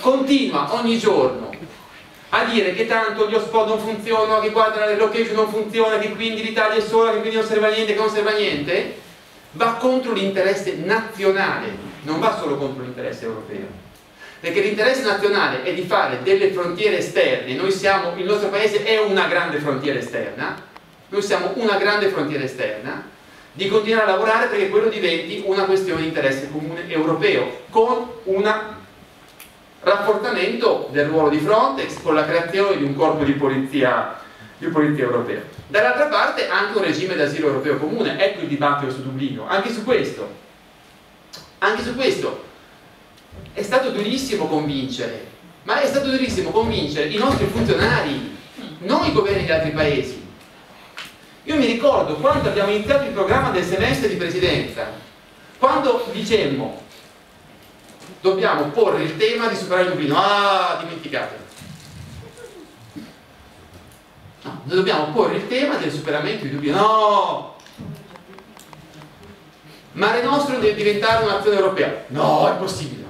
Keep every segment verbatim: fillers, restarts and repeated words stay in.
continua ogni giorno a dire che tanto gli hotspot non funzionano, che guardano le location non funziona, che quindi l'Italia è sola, che quindi non serve a niente, che non serve a niente, va contro l'interesse nazionale, non va solo contro l'interesse europeo. Perché l'interesse nazionale è di fare delle frontiere esterne, noi siamo, il nostro paese è una grande frontiera esterna, noi siamo una grande frontiera esterna, di continuare a lavorare perché quello diventi una questione di interesse comune europeo, con una rafforzamento del ruolo di Frontex, con la creazione di un corpo di polizia, di polizia europea. Dall'altra parte anche un regime d'asilo europeo comune, ecco il dibattito su Dublino, anche su questo, anche su questo è stato durissimo convincere, ma è stato durissimo convincere i nostri funzionari, non i governi di altri paesi. Io mi ricordo quando abbiamo iniziato il programma del semestre di presidenza, quando dicemmo dobbiamo porre il tema di superare il Dublino, ah, dimenticatelo. No, noi dobbiamo porre il tema del superamento di Dublino, no! Mare Nostrum deve diventare un'azione europea, no, è possibile.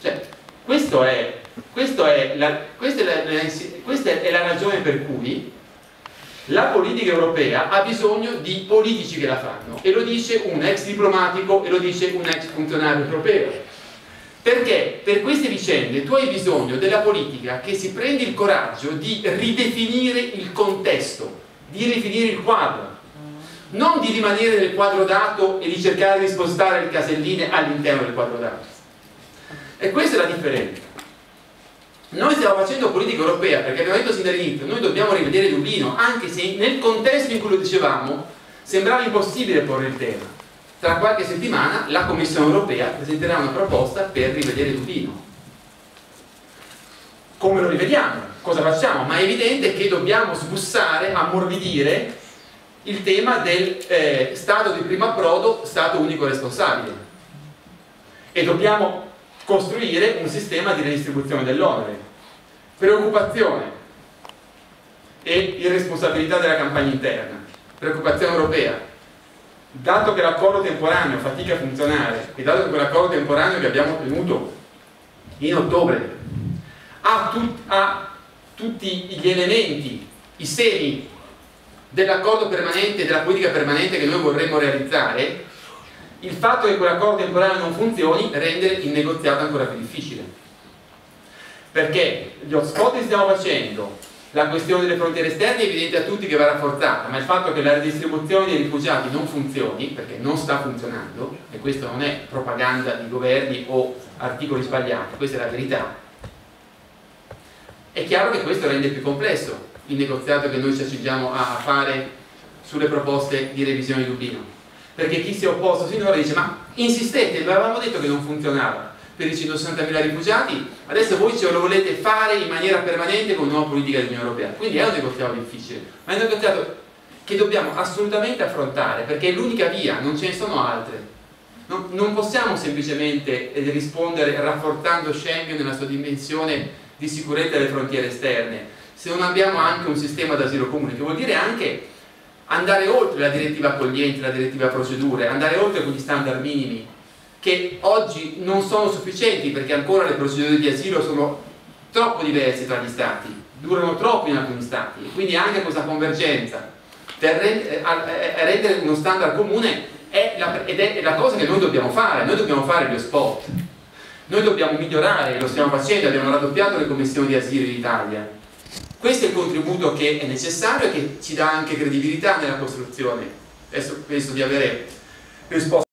Cioè, questo è, questo è la, questa, è la, questa è la ragione per cui la politica europea ha bisogno di politici che la fanno, e lo dice un ex diplomatico e lo dice un ex funzionario europeo, perché per queste vicende tu hai bisogno della politica che si prende il coraggio di ridefinire il contesto, di ridefinire il quadro, non di rimanere nel quadro dato e di cercare di spostare le caselline all'interno del quadro dato. E questa è la differenza. Noi stiamo facendo politica europea perché abbiamo detto sin dall'inizio, noi dobbiamo rivedere Dublino, anche se nel contesto in cui lo dicevamo sembrava impossibile porre il tema. Tra qualche settimana la Commissione europea presenterà una proposta per rivedere Dublino. Come lo rivediamo? Cosa facciamo? Ma è evidente che dobbiamo sbussare, ammorbidire il tema del eh, Stato di primo approdo, Stato unico responsabile. E dobbiamo costruire un sistema di redistribuzione dell'onere. Preoccupazione e irresponsabilità della campagna interna, preoccupazione europea. Dato che l'accordo temporaneo fatica a funzionare e dato che quell'accordo temporaneo che abbiamo ottenuto in ottobre ha, tut, ha tutti gli elementi, i semi dell'accordo permanente, della politica permanente che noi vorremmo realizzare, il fatto che quell'accordo temporaneo non funzioni rende il negoziato ancora più difficile, perché gli hotspot che stiamo facendo, la questione delle frontiere esterne è evidente a tutti che va rafforzata, ma il fatto che la redistribuzione dei rifugiati non funzioni, perché non sta funzionando, e questa non è propaganda di governi o articoli sbagliati, questa è la verità, è chiaro che questo rende più complesso il negoziato che noi ci accingiamo a fare sulle proposte di revisione di Dublino. Perché chi si è opposto finora dice ma insistete, vi avevamo detto che non funzionava per i centosessantamila rifugiati, adesso voi ce lo volete fare in maniera permanente con una nuova politica dell'Unione Europea. Quindi è un negoziato difficile, ma è un negoziato che dobbiamo assolutamente affrontare perché è l'unica via, non ce ne sono altre. Non, non possiamo semplicemente rispondere rafforzando Schengen nella sua dimensione di sicurezza delle frontiere esterne se non abbiamo anche un sistema d'asilo comune, che vuol dire anche andare oltre la direttiva accogliente, la direttiva procedure, andare oltre quegli standard minimi che oggi non sono sufficienti perché ancora le procedure di asilo sono troppo diverse tra gli stati, durano troppo in alcuni stati, quindi anche questa convergenza per rendere uno standard comune è la, ed è la cosa che noi dobbiamo fare, noi dobbiamo fare gli hotspot, noi dobbiamo migliorare, lo stiamo facendo, abbiamo raddoppiato le commissioni di asilo in Italia. Questo è il contributo che è necessario e che ci dà anche credibilità nella costruzione. Adesso penso di avere risposto.